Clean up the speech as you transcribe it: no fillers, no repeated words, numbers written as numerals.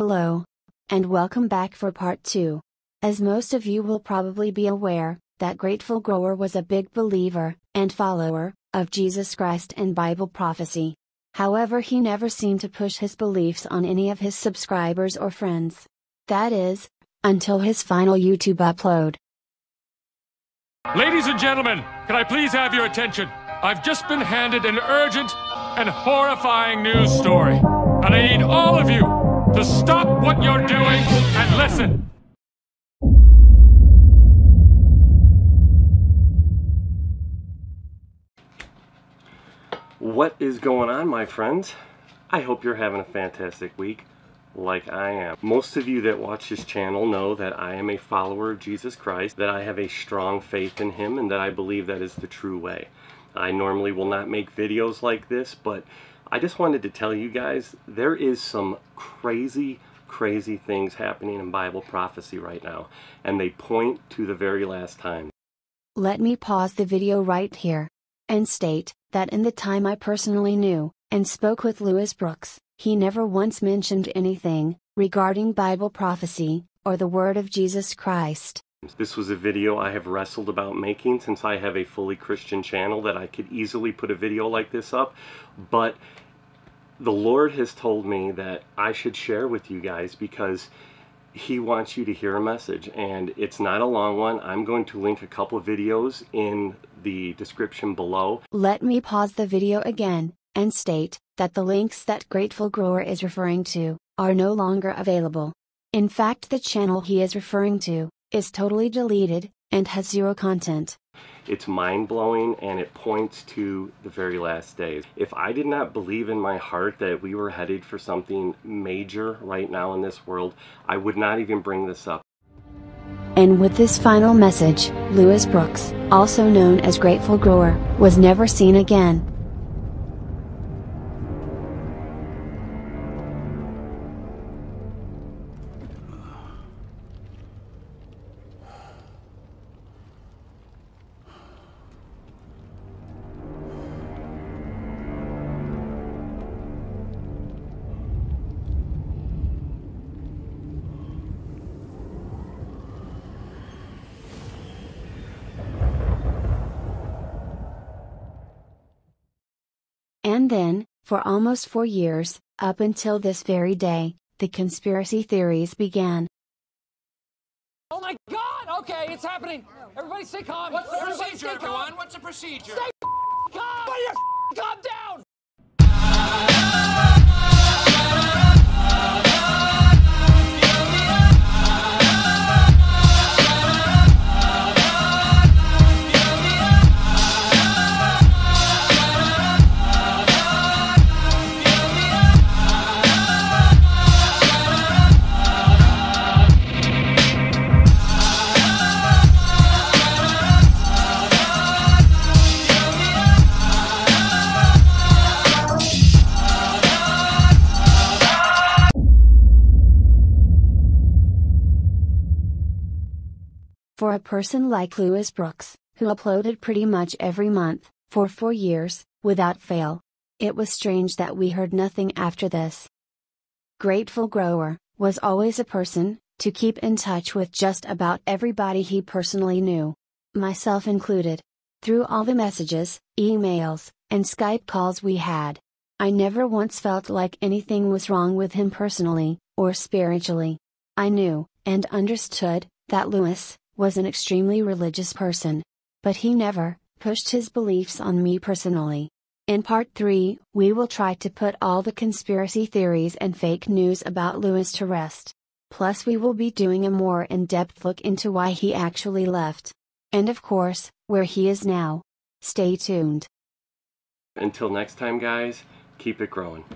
Hello, and welcome back for part 2. As most of you will probably be aware, that Grateful Grower was a big believer, and follower, of Jesus Christ and Bible prophecy. However, he never seemed to push his beliefs on any of his subscribers or friends. That is, until his final YouTube upload. Ladies and gentlemen, can I please have your attention? I've just been handed an urgent and horrifying news story, and I need all of you to stop what you're doing and listen. What is going on, my friends? I hope you're having a fantastic week, like I am. Most of you that watch this channel know that I am a follower of Jesus Christ, that I have a strong faith in Him, and that I believe that is the true way. I normally will not make videos like this, but I just wanted to tell you guys, there is some crazy things happening in Bible prophecy right now, and they point to the very last time. Let me pause the video right here and state that in the time I personally knew and spoke with Lewis Brooks, he never once mentioned anything regarding Bible prophecy or the word of Jesus Christ. This was a video I have wrestled about making since I have a fully Christian channel that I could easily put a video like this up, but the Lord has told me that I should share with you guys because He wants you to hear a message, and it's not a long one. I'm going to link a couple videos in the description below. Let me pause the video again and state that the links that Grateful Grower is referring to are no longer available. In fact, the channel he is referring to is totally deleted and has zero content. It's mind-blowing, and it points to the very last days. If I did not believe in my heart that we were headed for something major right now in this world, I would not even bring this up. And with this final message, Lewis Brooks, also known as Grateful Grower, was never seen again. And then, for almost 4 years, up until this very day, the conspiracy theories began. Oh my God! Okay, it's happening! Everybody stay calm! What's the procedure, everyone? What's the procedure? Stay calm! Calm down! For a person like Lewis Brooks, who uploaded pretty much every month, for 4 years, without fail, it was strange that we heard nothing after this. Grateful Grower was always a person to keep in touch with just about everybody he personally knew, myself included. Through all the messages, emails, and Skype calls we had, I never once felt like anything was wrong with him personally, or spiritually. I knew, and understood, that Lewis was an extremely religious person, but he never pushed his beliefs on me personally. In part 3, we will try to put all the conspiracy theories and fake news about Lewis to rest. Plus, we will be doing a more in-depth look into why he actually left. And of course, where he is now. Stay tuned. Until next time, guys, keep it growing.